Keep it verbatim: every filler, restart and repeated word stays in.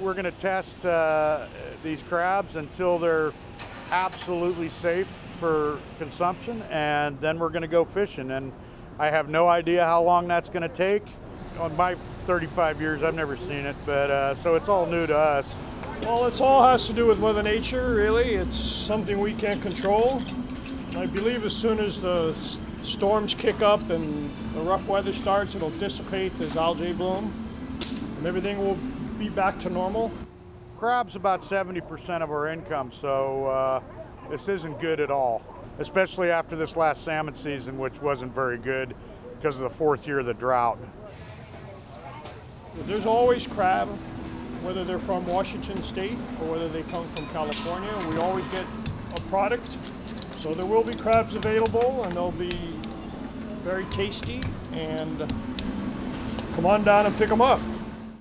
we're going to test uh, these crabs until they're absolutely safe for consumption, and then we're going to go fishing. And I have no idea how long that's going to take. On my thirty-five years, I've never seen it, but uh, so it's all new to us. Well, it's all has to do with Mother Nature, really. It's something we can't control. I believe as soon as the storms kick up and the rough weather starts, it'll dissipate this algae bloom, and everything will be back to normal. Crab's about seventy percent of our income, so uh, this isn't good at all. Especially after this last salmon season, which wasn't very good because of the fourth year of the drought. There's always crab, whether they're from Washington State or whether they come from California. We always get a product, so there will be crabs available, and they'll be very tasty, and come on down and pick them up.